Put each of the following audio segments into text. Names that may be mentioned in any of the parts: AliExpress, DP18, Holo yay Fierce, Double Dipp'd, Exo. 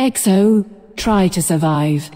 Exo, try to survive.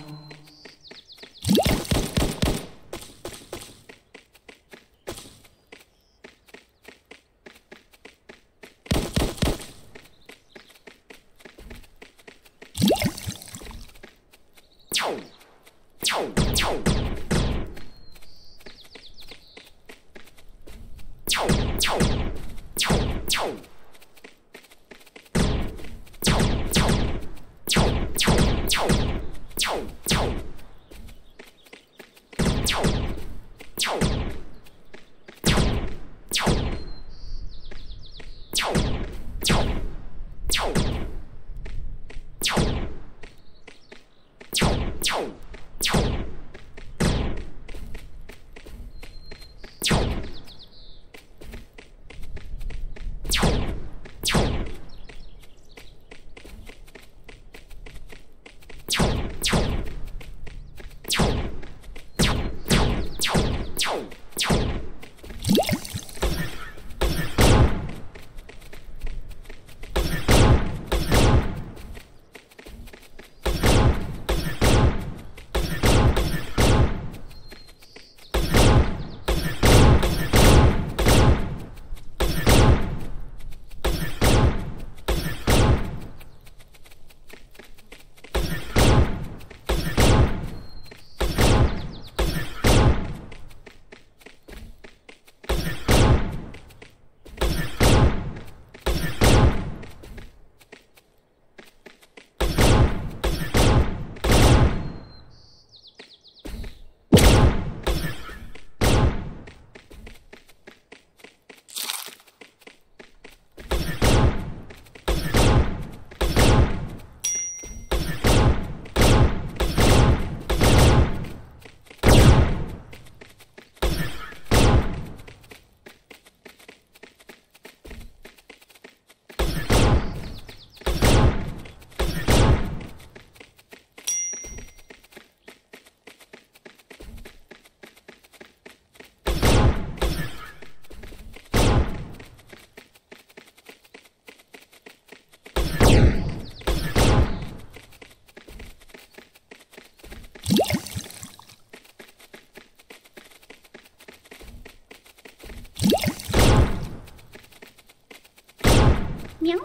Meow.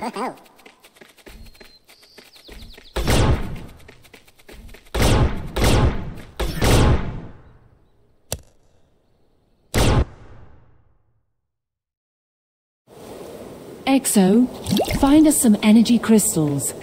Wow. Exo, find us some energy crystals.